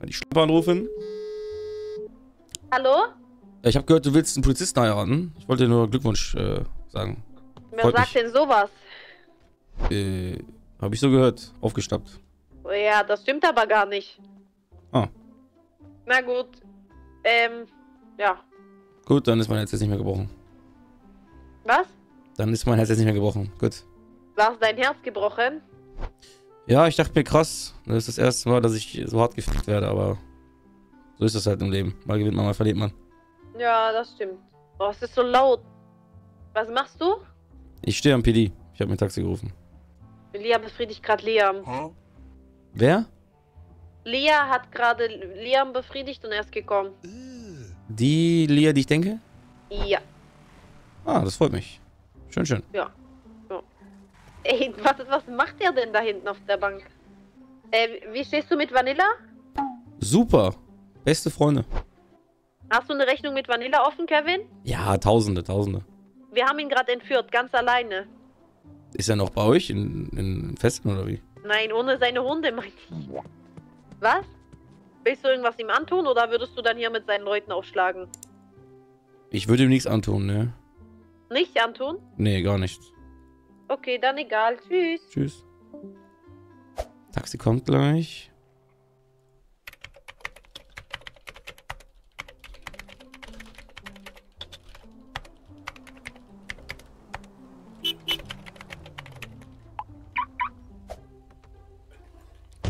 Mal die Schlampe anrufen. Hallo? Ich habe gehört, du willst einen Polizisten heiraten. Ich wollte dir nur Glückwunsch sagen. Wer sagt denn sowas? Habe ich so gehört. Aufgeschnappt. Ja, das stimmt aber gar nicht. Ah. Na gut. Ja. Gut, dann ist mein Herz jetzt nicht mehr gebrochen. Was? Dann ist mein Herz jetzt nicht mehr gebrochen. Gut. War dein Herz gebrochen? Ja, ich dachte mir krass. Das ist das erste Mal, dass ich so hart gefickt werde, aber so ist das halt im Leben. Mal gewinnt man, mal verliert man. Ja, das stimmt. Oh, es ist so laut. Was machst du? Ich stehe am PD. Ich habe mir ein Taxi gerufen. Lia befriedigt gerade Liam. Huh? Wer? Lia hat gerade Liam befriedigt und er ist gekommen. Die Lia, die ich denke? Ja. Ah, das freut mich. Schön, schön. Ja. Ja. Ey, was macht er denn da hinten auf der Bank? Wie stehst du mit Vanilla? Super. Beste Freunde. Hast du eine Rechnung mit Vanilla offen, Kevin? Ja, tausende. Wir haben ihn gerade entführt, ganz alleine. Ist er noch bei euch in Fesseln oder wie? Nein, ohne seine Hunde, meine ich. Was? Willst du irgendwas ihm antun oder würdest du dann hier mit seinen Leuten aufschlagen? Ich würde ihm nichts antun, ne? Nichts antun? Nee, gar nichts. Okay, dann egal. Tschüss. Tschüss. Taxi kommt gleich.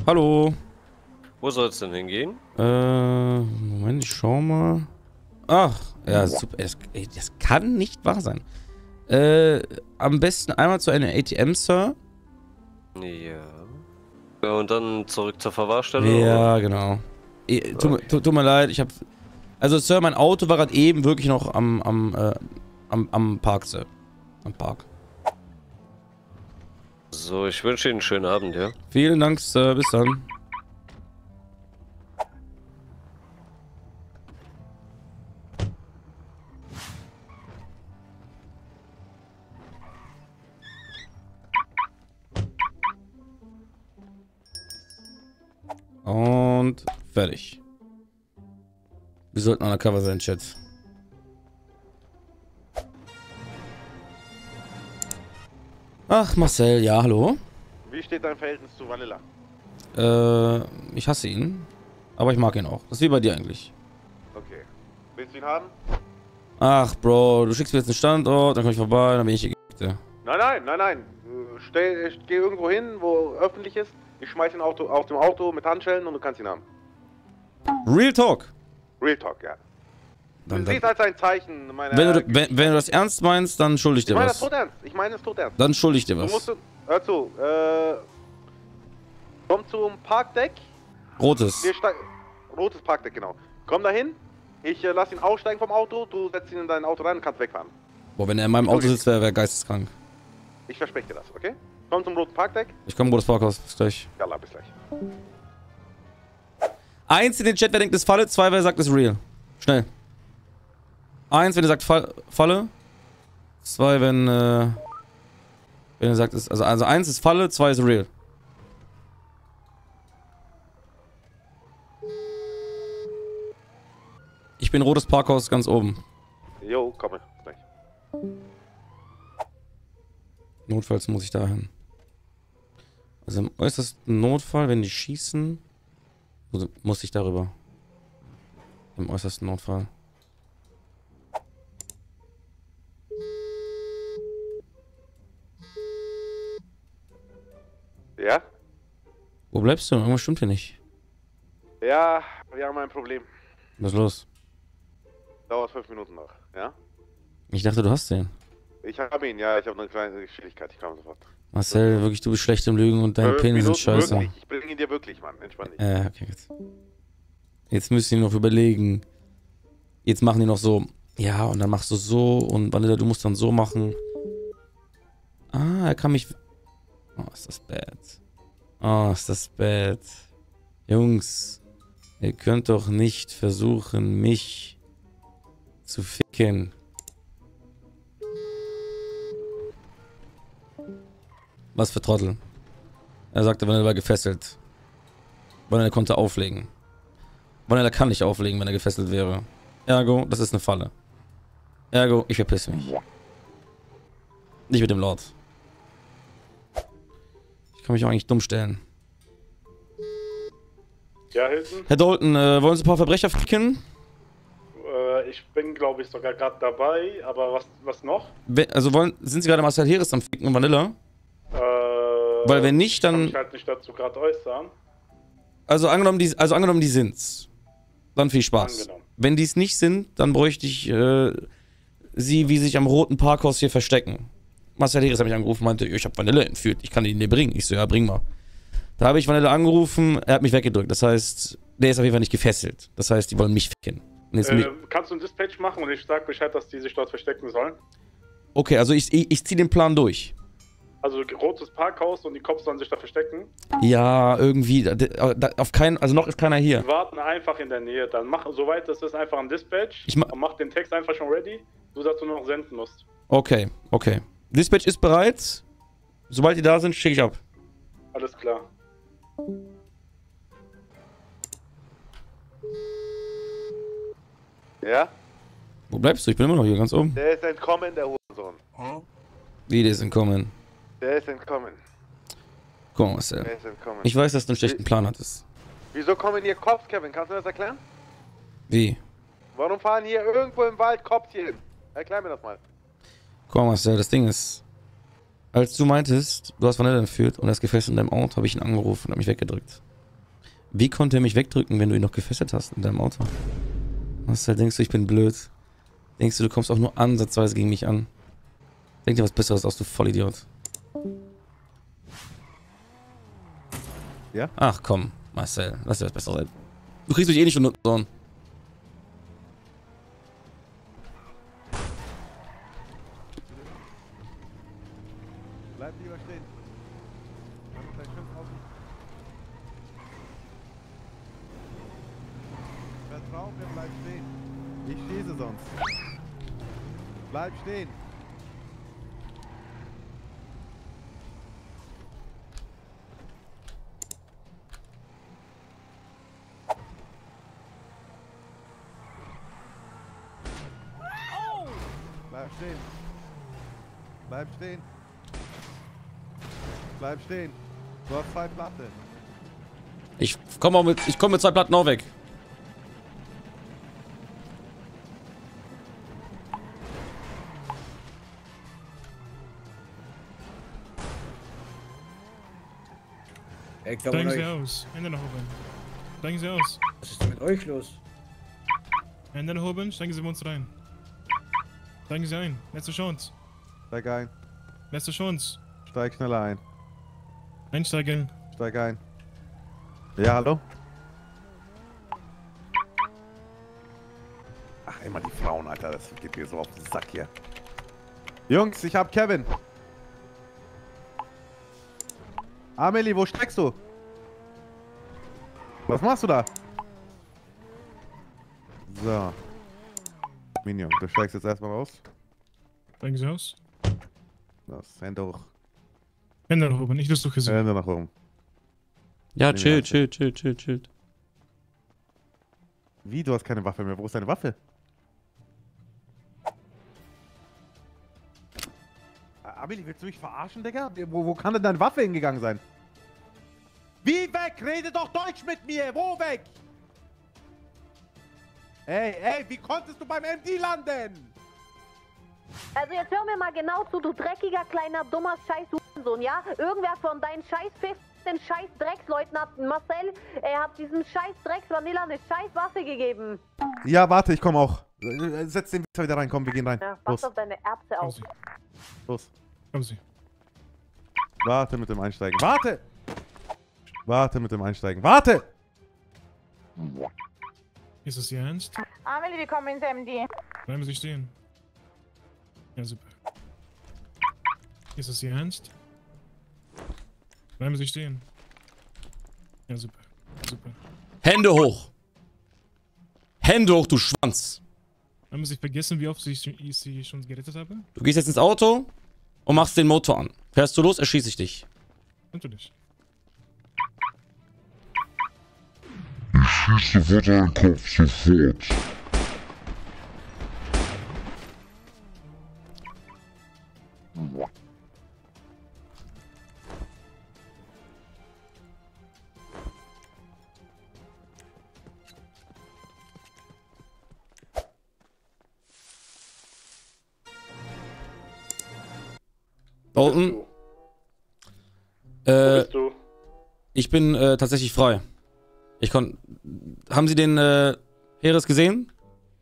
Hallo. Wo soll es denn hingehen? Moment, ich schau mal. Ach, ja, super. Das kann nicht wahr sein. Am besten einmal zu einer ATM, Sir. Ja. Und dann zurück zur Verwahrstelle? Ja, oder? Genau. Tut mir leid, ich hab... Also, Sir, mein Auto war gerade eben wirklich noch am Park, Sir. Am Park. So, ich wünsche Ihnen einen schönen Abend, ja? Vielen Dank, Sir. Bis dann. Und fertig. Wir sollten undercover sein, Chat. Ach, Marcel, ja, hallo. Wie steht dein Verhältnis zu Vanilla? Ich hasse ihn. Aber ich mag ihn auch. Das ist wie bei dir eigentlich. Okay. Willst du ihn haben? Ach, Bro, du schickst mir jetzt einen Standort, dann komm ich vorbei, dann bin ich hier. Nein. Geh irgendwo hin, wo öffentlich ist. Ich schmeiß ihn auf dem Auto mit Handschellen und du kannst ihn haben. Real Talk. Real Talk, ja. Dann, du siehst als ein Zeichen meiner... Wenn du das ernst meinst, dann schuldig dir was. Ich meine das tot ernst. Dann schuldig dir was. Hör zu, komm zum Parkdeck. Rotes. Rotes Parkdeck, genau. Komm dahin. Ich lass ihn aussteigen vom Auto, du setzt ihn in dein Auto rein und kannst wegfahren. Boah, wenn er in meinem Auto sitzt, wäre er geisteskrank. Ich verspreche dir das, okay? Komm zum roten Parkdeck. Ich komme rotes Parkhaus, bis gleich. Jalla, bis gleich. 1 in den Chat, wer denkt, es Falle, 2, wer sagt, es real. Schnell. 1, wenn ihr sagt Falle. 2, wenn ihr sagt, ist. Also 1 ist Falle, 2 ist real. Ich bin rotes Parkhaus ganz oben. Jo, komm gleich. Notfalls muss ich dahin. Also im äußersten Notfall, wenn die schießen, muss ich darüber. Im äußersten Notfall. Ja? Wo bleibst du? Irgendwas stimmt hier nicht. Ja, wir haben ein Problem. Was ist los? Dauert 5 Minuten noch, ja? Ich dachte, du hast den. Ich habe ihn, ja. Ich habe eine kleine Schwierigkeit. Ich komme sofort. Marcel, so. Wirklich, du bist schlecht im Lügen und deine Pläne sind scheiße. Wirklich. Ich bringe ihn dir wirklich, Mann. Entspann dich. Okay, jetzt müsst ihr noch überlegen. Jetzt machen die noch so. Ja, und dann machst du so. Und Vanilla, du musst dann so machen. Ah, er kann mich... Oh, ist das bad. Oh, ist das bad. Jungs, ihr könnt doch nicht versuchen, mich zu ficken. Was für Trottel. Er sagte, Vanilla war gefesselt. Vanilla konnte auflegen. Vanilla kann nicht auflegen, wenn er gefesselt wäre. Ergo, das ist eine Falle. Ergo, ich verpiss mich. Nicht mit dem Lord. Ich kann mich auch eigentlich dumm stellen. Ja, Hilton? Herr Dalton, wollen Sie ein paar Verbrecher ficken? Ich bin, glaube ich, sogar gerade dabei, aber was noch? Also sind Sie gerade Marcel Heeres am Ficken und Vanilla? Weil wenn nicht, dann... Kann ich halt nicht dazu gerade äußern. Also angenommen, die sind's. Dann viel Spaß. Angenommen. Wenn die es nicht sind, dann bräuchte ich sie, wie sich am roten Parkhaus hier verstecken. Marcel Heeres hat mich angerufen und meinte, ich habe Vanilla entführt, ich kann ihn dir bringen. Ich so, ja, bring mal. Da habe ich Vanilla angerufen, er hat mich weggedrückt. Das heißt, der ist auf jeden Fall nicht gefesselt. Das heißt, die wollen mich ficken. Kannst du ein Dispatch machen und ich sag Bescheid, dass die sich dort verstecken sollen? Okay, also ich ziehe den Plan durch. Also rotes Parkhaus und die Cops sollen sich da verstecken? Ja, irgendwie. Also noch ist keiner hier. Die warten einfach in der Nähe. Dann mach, soweit das ist, einfach ein Dispatch. Mach den Text einfach schon ready, sodass du nur noch senden musst. Okay, okay. Dispatch ist bereit. Sobald die da sind, schicke ich ab. Alles klar. Ja? Wo bleibst du? Ich bin immer noch hier, ganz oben. Der ist entkommen, der Hurensohn. Hm? Wie, der ist entkommen? Der ist entkommen. Komm, Marcel. Der ist entkommen. Ich weiß, dass du einen schlechten Plan hattest. Wieso kommen hier Cops, Kevin? Kannst du das erklären? Wie? Warum fahren hier irgendwo im Wald Cops hier hin? Erklär mir das mal. Komm, Marcel, das Ding ist... Als du meintest, du hast Vanilla entführt und er ist gefesselt in deinem Auto, habe ich ihn angerufen und habe mich weggedrückt. Wie konnte er mich wegdrücken, wenn du ihn noch gefesselt hast in deinem Auto? Marcel, denkst du, ich bin blöd? Denkst du, du kommst auch nur ansatzweise gegen mich an? Denk dir was Besseres aus, du Vollidiot. Ja? Ach komm, Marcel, lass dir was Besseres sein. Du kriegst mich eh nicht von unten. Bleib lieber stehen. Vertrau mir, bleib stehen. Ich schieße sonst. Bleib stehen. Bleib stehen. Bleib stehen. Bleib stehen. Du hast zwei Platten. Ich komm mit zwei Platten auch weg. Steigen Sie aus. Hände nach oben. Steigen Sie aus. Was ist denn mit euch los? Hände nach oben, steigen Sie mit uns rein. Steigen Sie ein. Letzte Chance. Steig ein. Letzte Chance. Steig schneller ein. Einsteigen. Steig ein. Ja, hallo? Ach, immer die Frauen, Alter. Das geht mir so auf den Sack hier. Jungs, ich hab Kevin. Amelie, wo steckst du? Was machst du da? So. Minion, du steigst jetzt erstmal raus. Steigen Sie aus. Los, Hände hoch. Hände nach oben, ich das doch gesehen. Hände nach oben. Ja, chill. Wie, du hast keine Waffe mehr? Wo ist deine Waffe? Amelie, willst du mich verarschen, Digga? Wo kann denn deine Waffe hingegangen sein? Wie weg? Rede doch Deutsch mit mir! Wo weg? Ey, wie konntest du beim MD landen? Also jetzt hör mir mal genau zu, du dreckiger, kleiner, dummer Scheiß-Hurensohn, ja? Irgendwer von deinen Scheiß-Pfiff, den Scheiß-Drecksleuten hat Marcel, er hat diesen Scheiß-Drecks-Vanilla eine Scheiß-Waffe gegeben. Ja, warte, ich komme auch. Setz den wieder rein, komm, wir gehen rein. Ja, pass auf deine Erbse auf. Los. Kommen Sie. Warte mit dem Einsteigen. Warte! Warte mit dem Einsteigen. Warte! Ist das Ihr Ernst? Amelie, wir kommen ins MD. Bleiben Sie stehen. Ja, super. Ist das Ihr Ernst? Bleiben Sie stehen. Ja, super. Super. Hände hoch! Hände hoch, du Schwanz! Haben Sie vergessen, wie oft ich Sie schon gerettet habe? Du gehst jetzt ins Auto und machst den Motor an. Fährst du los, erschieße ich dich. Natürlich. Ich kriegst sofort einen Kopf, sofort. Bolton? Wo bist du? Ich bin tatsächlich frei. Ich konnte. Haben Sie den Heeres gesehen?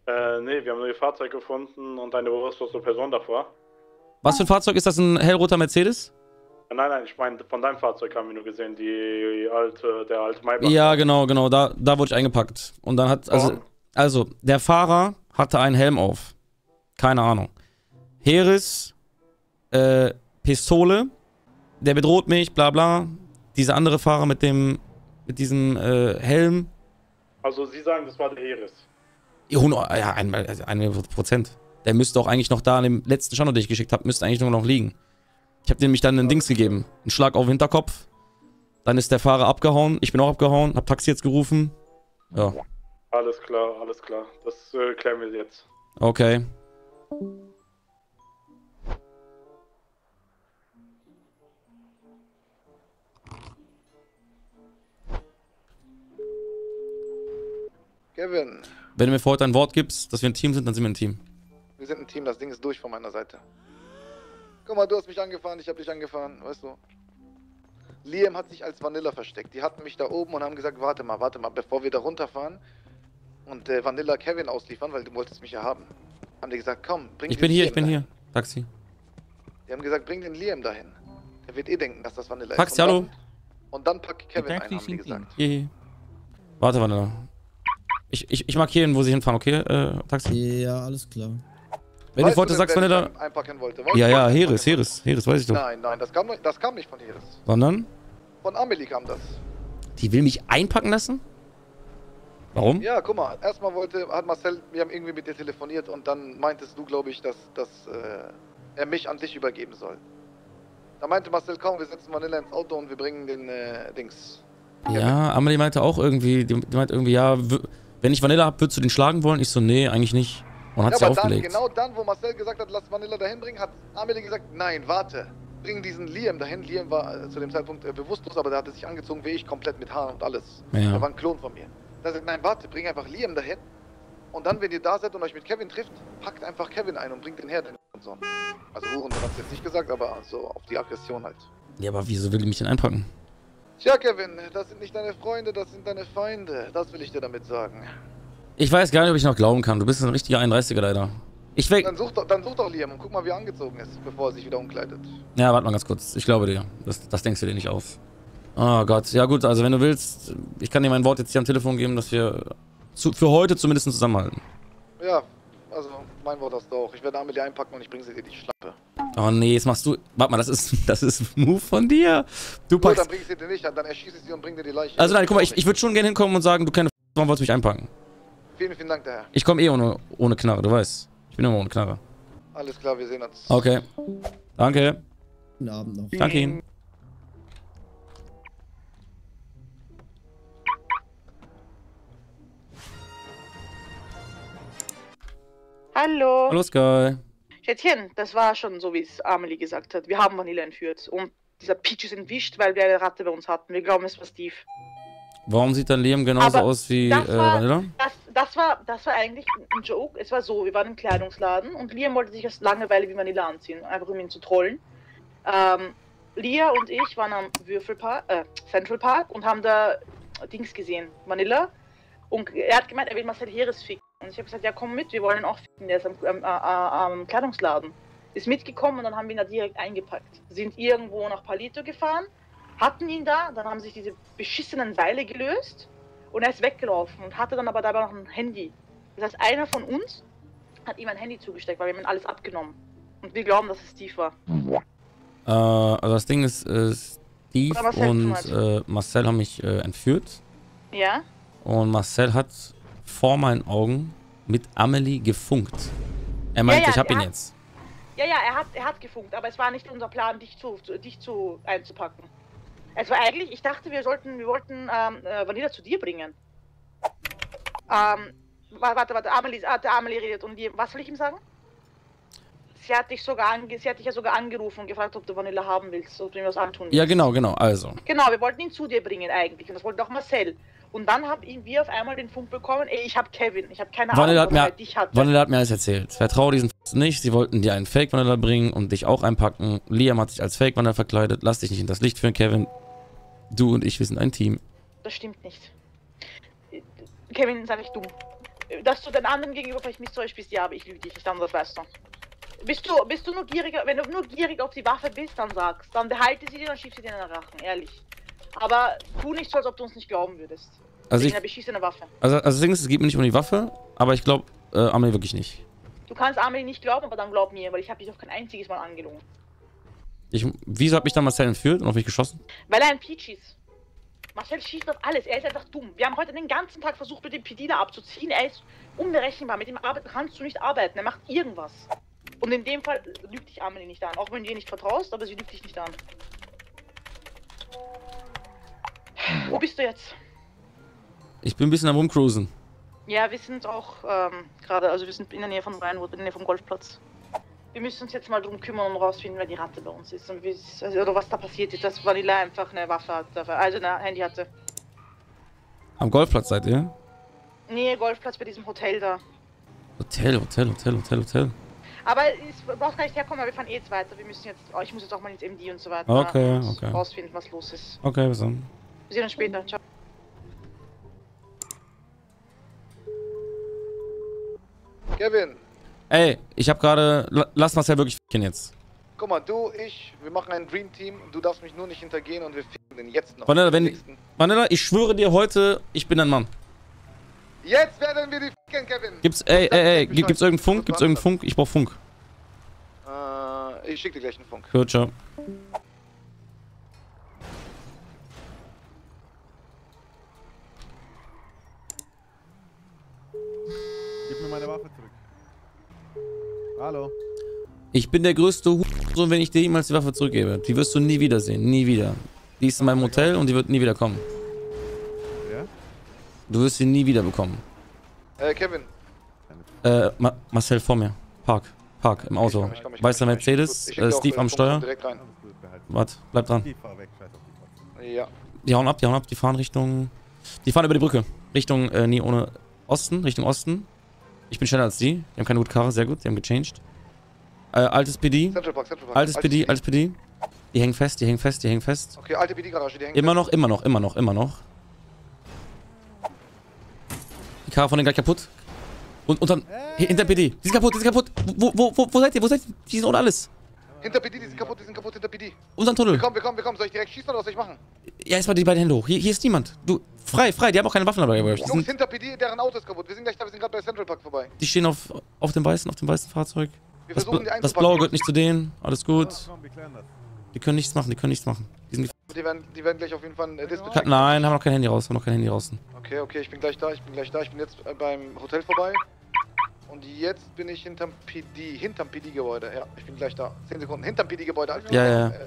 Nee, wir haben nur Ihr Fahrzeug gefunden und eine bewusstlose Person davor. Was für ein Fahrzeug ist das? Ein hellroter Mercedes? Nein, nein, ich meine, von deinem Fahrzeug haben wir nur gesehen, der alte Maybach. Ja, genau, da wurde ich eingepackt. Und dann hat, also der Fahrer hatte einen Helm auf. Keine Ahnung. Heeres, Pistole, der bedroht mich, bla bla. Dieser andere Fahrer mit diesem Helm. Also Sie sagen, das war der Heeres. Ja, 100%. Der müsste auch eigentlich noch da an dem letzten Standort, den ich geschickt habe, müsste eigentlich nur noch liegen. Ich habe nämlich dann einen Dings gegeben. Einen Schlag auf den Hinterkopf. Dann ist der Fahrer abgehauen. Ich bin auch abgehauen, hab Taxi jetzt gerufen. Ja. Alles klar, alles klar. Das klären wir jetzt. Okay. Kevin. Wenn du mir vor heute ein Wort gibst, dass wir ein Team sind, dann sind wir ein Team. Wir sind ein Team, das Ding ist durch von meiner Seite. Guck mal, du hast mich angefahren, ich hab dich angefahren, weißt du. Liam hat sich als Vanilla versteckt. Die hatten mich da oben und haben gesagt, warte mal, bevor wir da runterfahren und Vanilla Kevin ausliefern, weil du wolltest mich ja haben. Haben die gesagt, komm, bring den Liam dahin. Ich bin hier, Taxi. Die haben gesagt, bring den Liam dahin. Der wird eh denken, dass das Vanilla ist. Taxi, hallo. Und dann pack Kevin ein, haben die gesagt. Hier. Warte, Vanilla. Ich markiere ihn, wo sie hinfahren, okay? Taxi? Ja, alles klar. Wenn ich wollte, sagst du, wenn er da... Einpacken wollte. Ja, Heeres, weiß ich doch. Nein, das kam nicht von Heeres. Sondern? Von Amelie kam das. Die will mich einpacken lassen? Warum? Ja, guck mal, erstmal hat Marcel, wir haben irgendwie mit dir telefoniert und dann meintest du, glaube ich, dass er mich an dich übergeben soll. Da meinte Marcel, komm, wir setzen Vanilla ins Auto und wir bringen den Dings. Ja, Amelie meinte auch irgendwie, ja... Wenn ich Vanilla hab, würdest du den schlagen wollen? Ich so, nee, eigentlich nicht. Und hat sie aufgelegt. Genau dann, wo Marcel gesagt hat, lass Vanilla dahin bringen, hat Amelie gesagt, nein, warte. Bring diesen Liam dahin. Liam war zu dem Zeitpunkt bewusstlos, aber der hatte sich angezogen wie ich, komplett mit Haaren und alles. Ja. Er war ein Klon von mir. Da sagt, nein, warte, bring einfach Liam dahin. Und dann, wenn ihr da seid und euch mit Kevin trifft, packt einfach Kevin ein und bringt den her. Also Hurensohn hat es jetzt nicht gesagt, aber so auf die Aggression halt. Ja, aber wieso will die mich denn einpacken? Tja, Kevin, das sind nicht deine Freunde, das sind deine Feinde. Das will ich dir damit sagen. Ich weiß gar nicht, ob ich noch glauben kann. Du bist ein richtiger 31er leider. Dann such doch Liam und guck mal, wie er angezogen ist, bevor er sich wieder umkleidet. Ja, warte mal ganz kurz. Ich glaube dir. Das denkst du dir nicht aus. Oh Gott. Ja gut, also wenn du willst, ich kann dir mein Wort jetzt hier am Telefon geben, dass wir für heute zumindest zusammenhalten. Ja, also mein Wort hast du auch. Ich werde Amelie einpacken und ich bringe sie dir die Schlappe. Oh nee, jetzt machst du... Warte mal, das ist ein Move von dir. Du packst... Dann bring ich sie dir nicht an, dann erschieße ich sie und bring dir die Leiche. Also nein, guck mal, ich würde schon gerne hinkommen und sagen, du keine F***, warum wolltest du mich einpacken? Vielen Dank, der Herr. Ich komme eh ohne Knarre, du weißt. Ich bin immer ohne Knarre. Alles klar, wir sehen uns. Okay. Danke. Guten Abend noch. Danke Ihnen. Hallo. Hallo, Sky. Kätchen, das war schon so, wie es Amelie gesagt hat. Wir haben Vanilla entführt und dieser Peach ist entwischt, weil wir eine Ratte bei uns hatten. Wir glauben, es war Steve. Warum sieht dein Leben genauso aus wie Vanilla? Das war eigentlich ein Joke. Es war so, wir waren im Kleidungsladen und Liam wollte sich aus Langeweile wie Vanilla anziehen, einfach um ihn zu trollen. Lia und ich waren am Central Park und haben da Dings gesehen, Vanilla. Und er hat gemeint, er will Marcel Heeres ficken. Und ich habe gesagt, ja komm mit, wir wollen ihn auch ficken, der ist am Kleidungsladen. Ist mitgekommen und dann haben wir ihn da direkt eingepackt. Sind irgendwo nach Palito gefahren, hatten ihn da, dann haben sich diese beschissenen Seile gelöst und er ist weggelaufen und hatte dann aber dabei noch ein Handy. Das heißt, einer von uns hat ihm ein Handy zugesteckt, weil wir ihm alles abgenommen. Und wir glauben, dass es Steve war. Also das Ding ist, Steve und Marcel haben mich entführt. Ja. Und Marcel hat vor meinen Augen mit Amelie gefunkt. Er meinte, ich hab ihn jetzt. Ja, er hat gefunkt, aber es war nicht unser Plan, dich einzupacken. Es war eigentlich, ich dachte, wir wollten Vanilla zu dir bringen. Warte, Amelie redet. Und die, was will ich ihm sagen? Sie hat dich ja sogar angerufen und gefragt, ob du Vanilla haben willst, ob du ihm was antun willst. Ja, genau, also. Genau, wir wollten ihn zu dir bringen eigentlich und das wollte auch Marcel. Und dann haben wir auf einmal den Funk bekommen, ey, ich hab Kevin, ich hab keine Ahnung, was er dich hat. Vanilla hat mir alles erzählt. Vertraue diesen nicht, sie wollten dir einen Fake-Vanilla bringen und dich auch einpacken. Liam hat sich als Fake-Vanilla verkleidet, lass dich nicht in das Licht führen, Kevin. Du und ich, wir sind ein Team. Das stimmt nicht. Kevin, sei nicht dumm. Dass du den anderen gegenüber vielleicht misstrauisch bist, ja, aber ich lüge dich nicht, anders weißt du. Bist du nur gierig, wenn du nur gierig auf die Waffe bist, dann sagst, dann behalte sie dir, dann schieb sie dir in den Rachen, ehrlich. Aber tu nicht so, als ob du uns nicht glauben würdest. Also ich schieße eine Waffe. Also Ding ist, es geht mir nicht um die Waffe, aber ich glaube Amelie wirklich nicht. Du kannst Amelie nicht glauben, aber dann glaub mir, weil ich habe dich auch kein einziges Mal angelogen. Wieso hat mich dann Marcel entführt und auf mich geschossen? Weil er ein Peach ist. Marcel schießt auf alles, er ist einfach dumm. Wir haben heute den ganzen Tag versucht, mit dem Pedina abzuziehen, er ist unberechenbar, mit dem kannst du nicht arbeiten, er macht irgendwas. Und in dem Fall lügt dich Amelie nicht an, auch wenn du ihr nicht vertraust, aber sie lügt dich nicht an. Wo bist du jetzt? Ich bin ein bisschen am Rumcruisen. Ja, wir sind auch gerade, also wir sind in der Nähe von Rheinwood, in der Nähe vom Golfplatz. Wir müssen uns jetzt mal drum kümmern und rausfinden, wer die Ratte bei uns ist. Und oder was da passiert ist, dass Vanilla einfach eine Waffe hatte, also ein Handy hatte. Am Golfplatz seid ihr? Nee, Golfplatz bei diesem Hotel da. Hotel. Aber du brauchst gar nicht herkommen, weil wir fahren eh jetzt weiter. Wir müssen jetzt, ich muss jetzt auch mal ins MD und so weiter. Okay. Rausfinden, was los ist. Okay, bis dann. Wir sehen uns später. Ciao. Kevin. Ey, ich hab gerade, lass Marcel wirklich f***en jetzt. Guck mal, du, ich, wir machen ein Dream Team. Du darfst mich nur nicht hintergehen und wir f***en den jetzt noch. Vanilla, ich schwöre dir heute, ich bin ein Mann. Jetzt werden wir die f***en, Kevin. Gibt's irgendeinen Funk? Ich brauch Funk. Ich schick dir gleich einen Funk. Gut, ciao. Gib mir meine Waffe zurück. Hallo. Ich bin der größte Hurensohn, wenn ich dir jemals die Waffe zurückgebe. Die wirst du nie wiedersehen, nie wieder. Die ist in meinem Hotel und die wird nie wieder kommen. Du wirst ihn nie wieder bekommen. Kevin. Marcel vor mir. Park im Auto. Weißer Mercedes, Steve am Steuer. Warte, bleib dran. Ja. Die hauen ab, die fahren Richtung. Die fahren über die Brücke. Richtung, nie ohne Osten, Richtung Osten. Ich bin schneller als die. Die haben keine gute Karre, sehr gut, die haben gechanged. Altes PD. Central Park. Altes PD. Die hängen fest. Okay, alte PD-Garage, die hängen immer noch. Die Karre von denen gleich kaputt. Und dann. Hey. Hinter PD. Die sind kaputt, Wo seid ihr? Die sind ohne alles. Hinter PD, die sind kaputt, hinter PD. Unser Tunnel. Wir kommen. Soll ich direkt schießen oder was soll ich machen? Ja, erstmal die beiden Hände hoch. Hier ist niemand. Du, frei. Die haben auch keine Waffen dabei. Jungs, hinter PD, deren Auto ist kaputt. Wir sind gleich da, wir sind gerade bei Central Park vorbei. Die stehen auf dem weißen Fahrzeug. Wir versuchen die einzupacken. Das Blaue gehört nicht zu denen. Alles gut. Komm, wir klären das. Die können nichts machen. Die werden gleich auf jeden Fall dispatchen. Nein, haben noch kein Handy raus, Okay, ich bin gleich da. Ich bin jetzt beim Hotel vorbei. Und jetzt bin ich hinterm PD-Gebäude. Ja, ich bin gleich da. 10 Sekunden, hinterm PD-Gebäude. Also ja. Okay,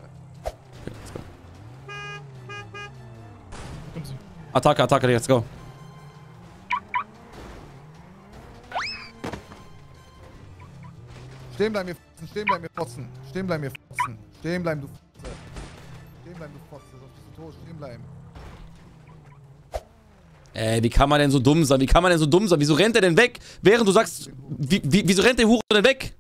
let's go. Attacke, let's go. Stehen bleiben, du Fotze. Stehen bleiben, du Fotze, sonst bist du tot. Ey, wie kann man denn so dumm sein? Wieso rennt er denn weg? Während du sagst, wieso rennt der Hure denn weg?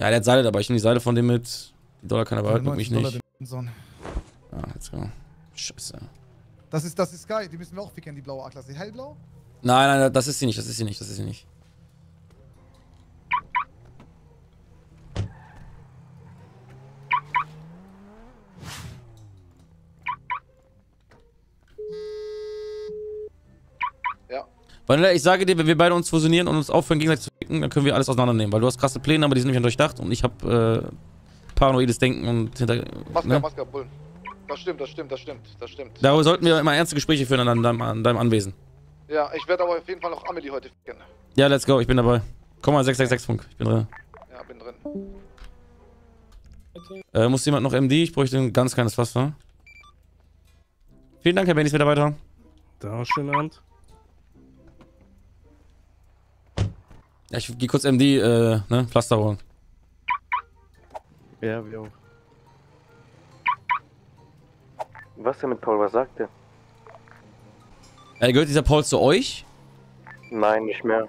Ja, der hat Seile dabei, ich nehme die Seile von dem mit. Die Dollar kann er behalten und mich nicht. Ah, let's go. Scheiße. Das ist geil, die müssen wir auch ficken, die blaue A-Klasse. Hellblau? Nein, das ist sie nicht. Vanilla, ich sage dir, wenn wir beide uns fusionieren und uns aufhören, gegenseitig zu ficken, dann können wir alles auseinandernehmen. Weil du hast krasse Pläne, aber die sind nicht durchdacht und ich habe paranoides Denken und hinter. Maske, Bullen. Das stimmt. Darüber sollten wir immer ernste Gespräche führen an deinem Anwesen. Ja, ich werde aber auf jeden Fall noch Amelie heute ficken. Ja, let's go, ich bin dabei. Komm mal, 666 Funk, ich bin drin. Ja, bin drin. Muss jemand noch MD? Ich bräuchte ein ganz kleines Pflaster. Vielen Dank, Herr Benis, Mitarbeiter. Da, schönen Abend. Ja, ich gehe kurz MD, ne, Pflaster holen. Ja, wir auch. Was denn mit Paul? Was sagt der? Gehört dieser Paul zu euch? Nein, nicht mehr.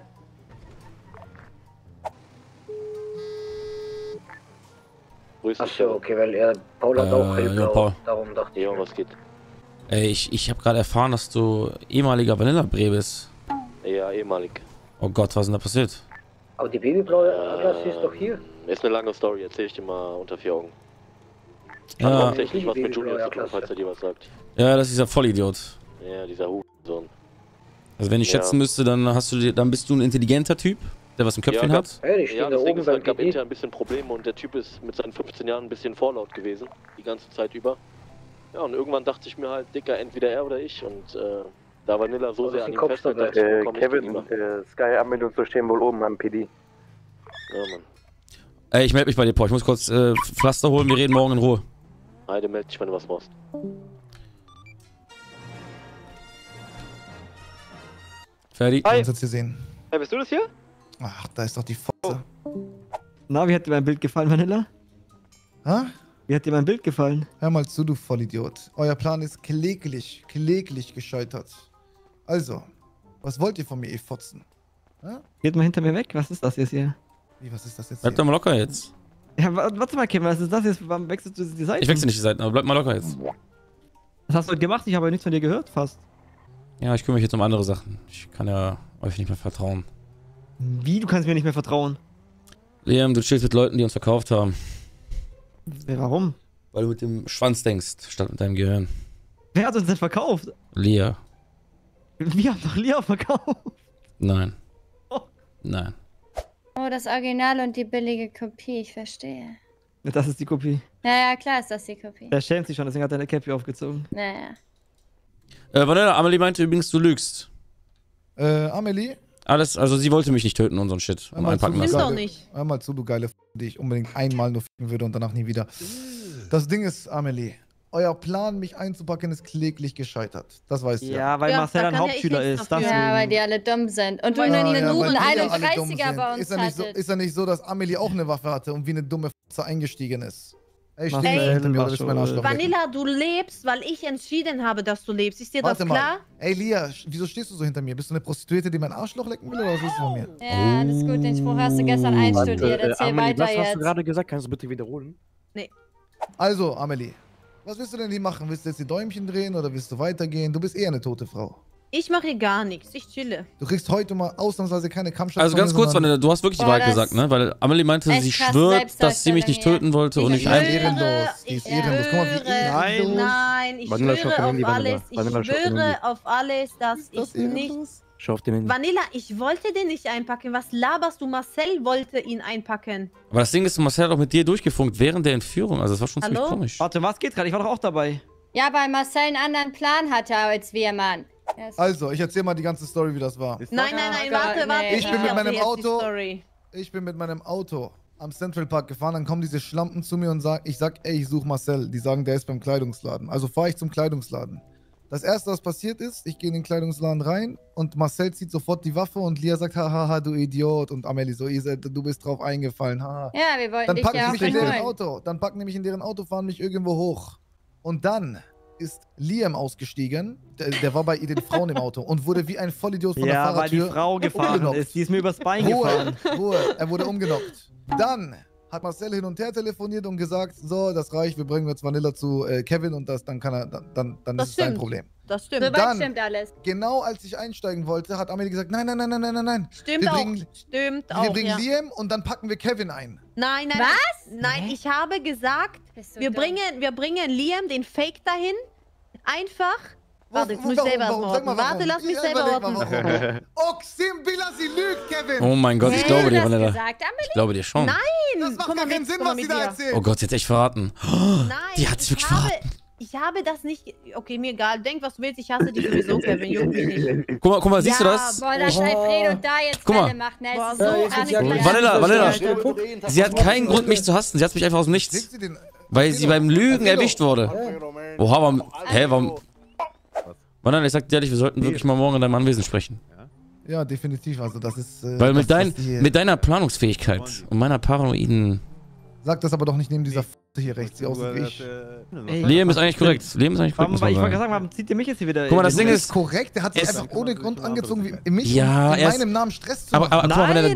Achso, okay, weil er Paul hat auch Hilfe, ja, Paul. Darum dachte ich, was geht. Ey, ich habe gerade erfahren, dass du ehemaliger Vanilla Bre bist. Ja, ehemalig. Oh Gott, was ist denn da passiert? Aber die Babyblaue Klasse ist doch hier. Ist eine lange Story, erzähl ich dir mal unter vier Augen. Ja. Hat tatsächlich was mit Junior zu tun, falls er dir was sagt. Ja, das ist dieser Vollidiot. Ja, dieser Hurensohn. Also wenn ich schätzen müsste, dann hast du dann bist du ein intelligenter Typ, der was im Köpfchen hat. Ja, das Ding ist, es gab intern ein bisschen Probleme und der Typ ist mit seinen 15 Jahren ein bisschen vorlaut gewesen, die ganze Zeit über. Ja, und irgendwann dachte ich mir halt, Dicker, entweder er oder ich und da Vanilla so sehr an ihm festhalten, dass ich Kevin, Sky Admin und so stehen wohl oben am PD. Ja, Mann. Ey, ich melde mich bei dir, Paul. Ich muss kurz Pflaster holen, wir reden morgen in Ruhe. Heide, melde dich, wenn du was brauchst. Fertig. Hi. Hey, bist du das hier? Ach, da ist doch die Fotze. Na, wie hat dir mein Bild gefallen, Vanilla? Hä? Wie hat dir mein Bild gefallen? Hör mal zu, du Vollidiot. Euer Plan ist kläglich gescheitert. Also, was wollt ihr von mir, ihr Fotzen? Hä? Geht mal hinter mir weg, was ist das jetzt hier? Wie, was ist das jetzt? Bleib doch mal locker jetzt. Ja, warte mal, Kim, was ist das jetzt? Warum wechselst du die Seiten? Ich wechsle nicht die Seiten, aber bleib mal locker jetzt. Was hast du gemacht? Ich habe nichts von dir gehört, fast. Ja, ich kümmere mich jetzt um andere Sachen. Ich kann ja euch nicht mehr vertrauen. Wie? Du kannst mir nicht mehr vertrauen? Liam, du chillst mit Leuten, die uns verkauft haben. Warum? Weil du mit dem Schwanz denkst, statt mit deinem Gehirn. Wer hat uns denn verkauft? Lia. Wir haben doch Lia verkauft. Nein. Oh. Nein. Oh, das Original und die billige Kopie, ich verstehe. Das ist die Kopie. Naja, klar ist das die Kopie. Der schämt sich schon, deswegen hat er eine Cappy aufgezogen. Naja. Vanilla, Amelie meinte übrigens, du lügst. Amelie? Alles, also sie wollte mich nicht töten und so ein Shit. Und einpacken lassen. Doch nicht. Hör mal zu, du geile F***, die ich unbedingt einmal nur f***en würde und danach nie wieder. Das Ding ist, Amelie, euer Plan, mich einzupacken, ist kläglich gescheitert. Das weißt du. Ja, weil Marcel ein Hauptschüler ist. Ja, weil die alle dumm sind. Und weil nur eine Nuren 31er bei uns hattet. Ist ja nicht so, dass Amelie auch eine Waffe hatte und wie eine dumme F***e eingestiegen ist. Ey, Vanilla, du lebst, weil ich entschieden habe, dass du lebst. Ist dir das klar? Ey, Lia, wieso stehst du so hinter mir? Bist du eine Prostituierte, die mein Arschloch lecken will, oder was ist von mir? Ja, alles gut, den Spruch hast du gestern einstudiert. Erzähl weiter jetzt. Was hast du gerade gesagt? Kannst du bitte wiederholen? Nee. Also, Amelie, was willst du denn hier machen? Willst du jetzt die Däumchen drehen oder willst du weitergehen? Du bist eher eine tote Frau. Ich mache hier gar nichts, ich chille. Du kriegst heute mal ausnahmsweise keine Kampfschaften. Also ganz kurz, Vanilla, du hast wirklich die Wahrheit gesagt, ne? Weil Amelie meinte, sie schwört, dass sie mich nicht töten wollte und nicht ehrenlos. Die ist ehrenlos. Guck mal, wie ehrenlos. Nein, ich schwöre auf alles, dass ich nichts... Vanilla, ich wollte den nicht einpacken. Was laberst du? Marcel wollte ihn einpacken. Aber das Ding ist, Marcel hat auch mit dir durchgefunkt während der Entführung. Also das war schon ziemlich komisch. Warte, was geht gerade? Ich war doch auch dabei. Ja, weil Marcel einen anderen Plan hatte als wir, Mann. Yes. Also, ich erzähl mal die ganze Story, wie das war. Nein, warte. Ich bin mit meinem Auto am Central Park gefahren, dann kommen diese Schlampen zu mir und sagen, ich sag, ey, ich suche Marcel. Die sagen, der ist beim Kleidungsladen. Also fahre ich zum Kleidungsladen. Das erste, was passiert ist, ich gehe in den Kleidungsladen rein und Marcel zieht sofort die Waffe und Lia sagt, haha, du Idiot. Und Amelie so, du bist drauf eingefallen, haha. Ja, wir wollten dich ja auch holen. Dann packen die mich in deren Auto, fahren mich irgendwo hoch. Und dann ist Liam ausgestiegen, der war bei ihr den Frauen im Auto und wurde wie ein Vollidiot von der Fahrradtür weil die Frau gefahren ist, die ist mir übers Bein gefahren. Ruhe, er wurde umgenockt. Dann hat Marcel hin und her telefoniert und gesagt, so, das reicht, wir bringen jetzt Vanilla zu Kevin und dann ist es sein Problem. Das stimmt. Dann, stimmt alles. Genau als ich einsteigen wollte, hat Amelie gesagt, nein. Wir bringen Liam und dann packen wir Kevin ein. Nein. Was? Nein, ich habe gesagt, wir bringen Liam, den Fake dahin, einfach. Warte, jetzt muss ich selber antworten. Warte, lass mich selber antworten. Oxim Billa, sie lügt, Kevin. Oh mein Gott, ich glaube dir, Vanilla. Ich glaube dir schon. Nein. Das macht gar keinen Sinn, was sie da erzählt. Oh Gott, sie hat echt verraten. Nein. Die hat sich wirklich verraten. Ich habe das nicht... Okay, mir egal. Denk, was du willst. Ich hasse die sowieso, Kevin. Juck mich nicht. Guck mal, siehst du das? Boah, dass Alfredo da jetzt keine macht. Ne? Boah, so Vanilla. Sie hat keinen Grund, mich zu hassen. Sie hat mich einfach aus dem Nichts. Weil sie beim Lügen erwischt wurde. Oha, warum... Hä, warum... Vanilla, ich sag dir ehrlich, wir sollten wirklich mal morgen in deinem Anwesen sprechen. Ja, definitiv. Also das ist... weil mit deiner Planungsfähigkeit und meiner paranoiden... Sag das aber doch nicht neben dieser hier rechts, die aussieht wie ich. Liam ist eigentlich korrekt. Liam ist eigentlich korrekt. Ich wollte gerade sagen, zieht ihr mich jetzt hier wieder? Guck mal, das Ding ist korrekt. Der hat sich einfach ohne Grund angezogen, wie mich ja, in meinem Namen Stress zu machen. Aber guck mal,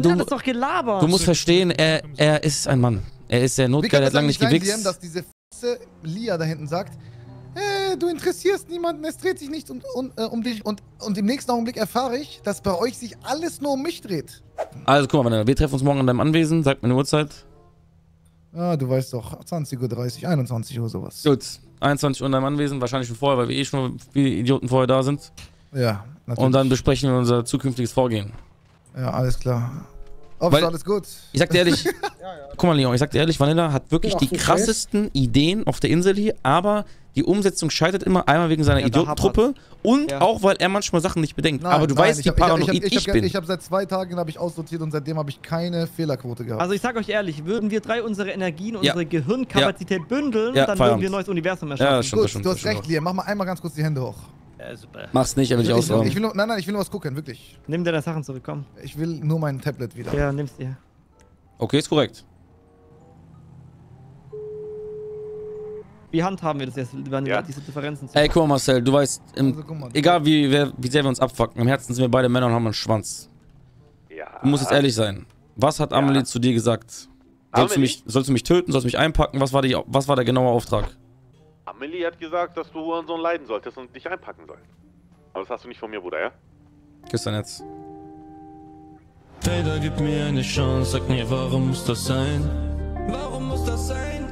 das ist doch gelabert. Du musst verstehen, er ist ein Mann. Er ist sehr notgeil, er hat lange nicht gewichst. Liam, dass diese Lia da hinten sagt, du interessierst niemanden, es dreht sich nichts um dich. Und im nächsten Augenblick erfahre ich, dass bei euch sich alles nur um mich dreht. Also guck mal, wir treffen uns morgen an deinem Anwesen. Sag mir eine Uhrzeit. Ah, du weißt doch, 20:30 Uhr, 21 Uhr sowas. Gut, 21 Uhr in deinem Anwesen, wahrscheinlich schon vorher, weil wir eh schon wie Idioten vorher da sind. Ja, natürlich. Und dann besprechen wir unser zukünftiges Vorgehen. Ja, alles klar. Ob es alles gut? Ich sag dir ehrlich, guck mal Leon, ich sag dir ehrlich, Vanilla hat wirklich die krassesten Ideen auf der Insel hier, aber die Umsetzung scheitert immer, einmal wegen seiner Idiotentruppe und auch, weil er manchmal Sachen nicht bedenkt. Nein, aber du weißt, wie paranoid ich bin. Ich habe seit 2 Tagen habe ich aussortiert und seitdem habe ich keine Fehlerquote gehabt. Also ich sag euch ehrlich, würden wir 3 unsere Energien, unsere Gehirnkapazität bündeln, dann würden wir ein neues Universum erschaffen. Ja, stimmt, gut, du hast recht, Liam, mach mal einmal ganz kurz die Hände hoch. Ja, super. Mach's nicht, er will dich ausrauben. Nein, ich will nur was gucken, wirklich. Nimm deine Sachen zurück, komm. Ich will nur mein Tablet wieder. Ja, nimm's dir. Okay, ist korrekt. Wie handhaben wir das jetzt, diese Differenzen zu? Ey, guck mal Marcel, du weißt, egal wie sehr wir uns abfucken, im Herzen sind wir beide Männer und haben einen Schwanz. Ja. Du musst jetzt ehrlich sein. Was hat Amelie zu dir gesagt? Sollst du mich töten, sollst du mich einpacken? Was war der genaue Auftrag? Amelie hat gesagt, dass du Hurensohn leiden solltest und dich einpacken sollst. Aber das hast du nicht von mir, Bruder, ja? Küss dein Herz. Vader, gib mir eine Chance, sag mir, warum muss das sein? Warum muss das sein?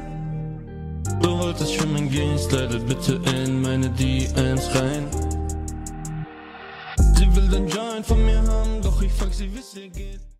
Du wolltest schwimmen gehen, slide bitte in meine DMs rein. Sie will den Joint von mir haben, doch ich frag sie, wie es ihr geht.